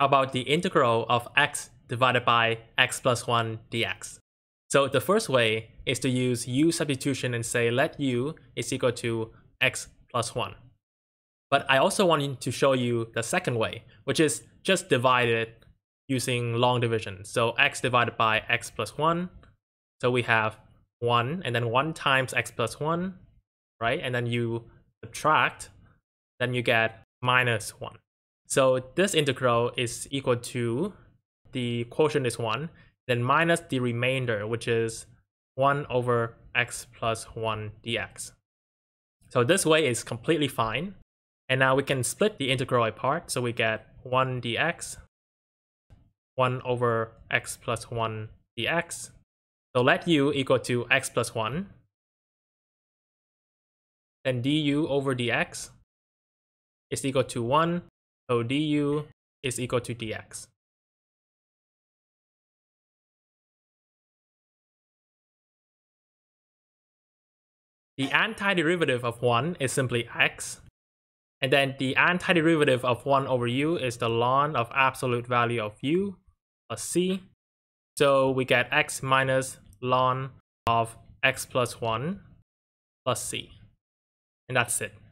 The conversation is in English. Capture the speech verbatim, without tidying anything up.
about the integral of x divided by x plus one dx. So the first way is to use u substitution and say let u is equal to x plus one. But I also want to show you the second way, which is just divide it using long division. So x divided by x plus one. So we have one and then one times x plus one, right? And then you subtract, then you get minus one. So this integral is equal to, the quotient is one, then minus the remainder, which is one over x plus one dx. So this way is completely fine. And now we can split the integral apart. So we get one dx, one over x plus one dx. So let u equal to x plus one. Then du over dx is equal to one. So du is equal to dx. The antiderivative of one is simply x. And then the antiderivative of one over u is the ln of absolute value of u plus c. So we get x minus ln of x plus one plus c. And that's it.